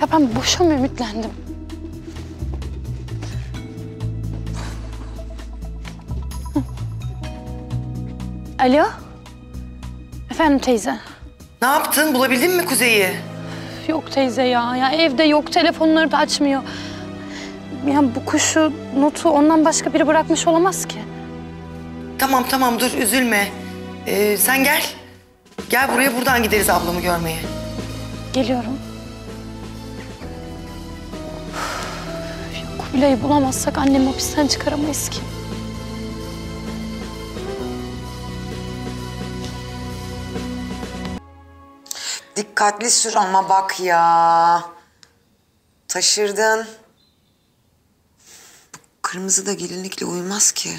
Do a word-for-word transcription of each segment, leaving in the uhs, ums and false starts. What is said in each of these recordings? Ya ben boşa mı ümitlendim? Alo? Efendim teyze? Ne yaptın? Bulabildin mi Kuzey'i? Yok teyze ya. Ya evde yok. Telefonları da açmıyor. Ya bu kuşu, notu ondan başka biri bırakmış olamaz ki. Tamam tamam dur üzülme. Ee, sen gel. Gel buraya, buradan gideriz ablamı görmeye. Geliyorum. Ya Kubile'yi bulamazsak annemi hapisten çıkaramayız ki. Dikkatli sür ama bak ya. Taşırdın. Bu kırmızı da gelinlikle uymaz ki.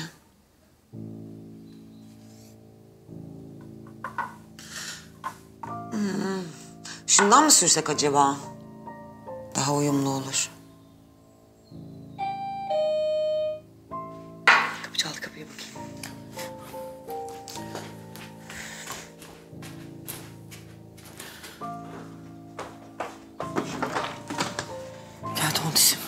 Hmm. Şundan mı sürsek acaba? Daha uyumlu olur. Kapı çaldı, kapıya bakayım. Gel tontişim.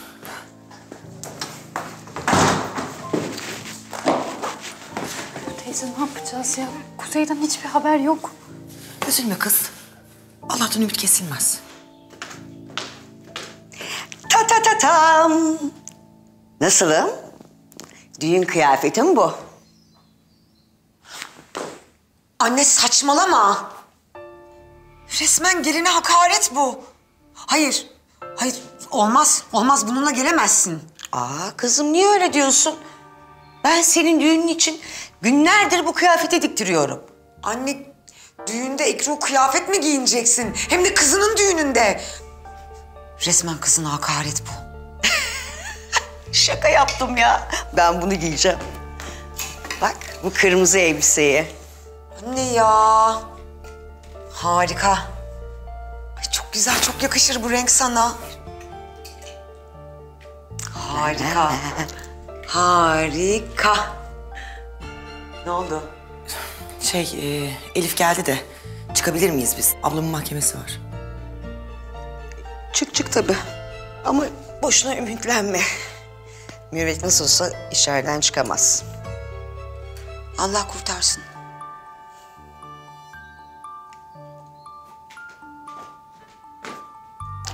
Teyze ne yapacağız ya? Kuzey'den hiçbir haber yok. Üzülme kız. Allah'tan ümit kesilmez. Ta ta ta tam. Nasılım? Düğün kıyafetim bu. Anne saçmalama. Resmen geline hakaret bu. Hayır, hayır olmaz, olmaz bununla gelemezsin. Aa kızım niye öyle diyorsun? Ben senin düğünün için günlerdir bu kıyafeti diktiriyorum. Anne... Düğünde ekru kıyafet mi giyineceksin? Hem de kızının düğününde. Resmen kızına hakaret bu. Şaka yaptım ya. Ben bunu giyeceğim. Bak bu kırmızı elbiseyi. Anne ya. Harika. Ay çok güzel, çok yakışır bu renk sana. Harika. Harika. Ne oldu? Şey, e, Elif geldi de çıkabilir miyiz biz? Ablamın mahkemesi var. Çık çık tabii. Ama boşuna ümitlenme. Mürüvvet nasıl olsa içeriden çıkamaz. Allah kurtarsın.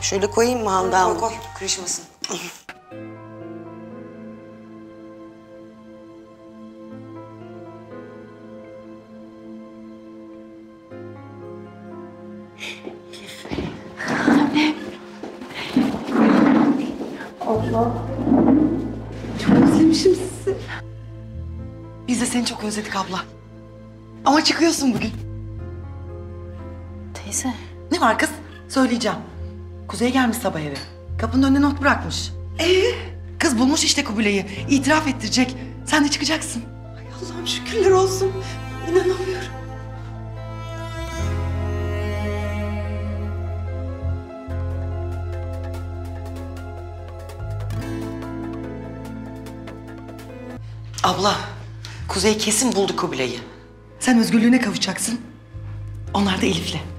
Şöyle koyayım mı Handan? Koy koy, kırışmasın. Allah. Çok özlemişim sizi. Biz de seni çok özledik abla. Ama çıkıyorsun bugün. Teyze. Ne var kız? Söyleyeceğim. Kuzey gelmiş sabah eve. Kapının önüne not bırakmış. Ee? Kız bulmuş işte Kubile'yi. İtiraf ettirecek. Sen de çıkacaksın. Ay Allah'ım şükürler olsun. İnanamıyorum. Abla, Kuzey kesin buldu Kubile'yi. Sen özgürlüğüne kavuşacaksın. Onlar da Elif'le.